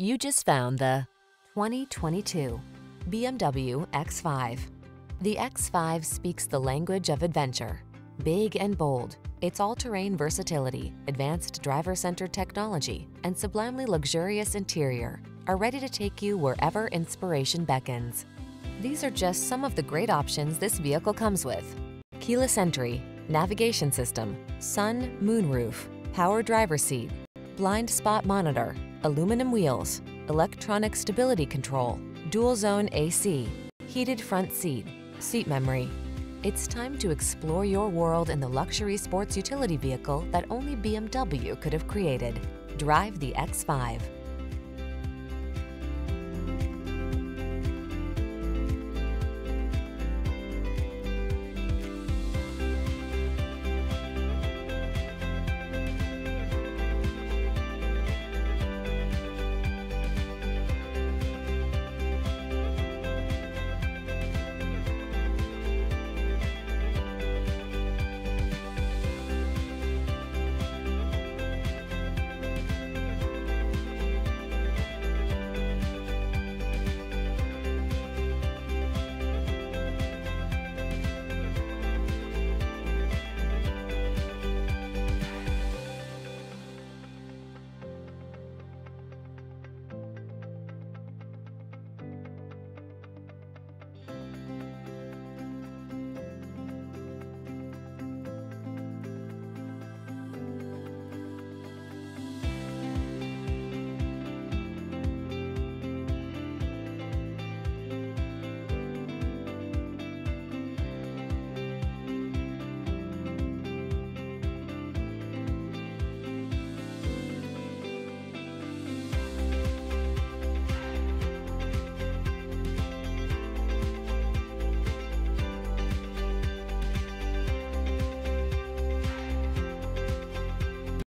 You just found the 2022 BMW X5. The X5 speaks the language of adventure. Big and bold, its all-terrain versatility, advanced driver-centered technology, and sublimely luxurious interior are ready to take you wherever inspiration beckons. These are just some of the great options this vehicle comes with: keyless entry, navigation system, sun, moonroof, power driver seat, blind spot monitor, aluminum wheels, electronic stability control, dual zone AC, heated front seat, seat memory. It's time to explore your world in the luxury sports utility vehicle that only BMW could have created. Drive the X5.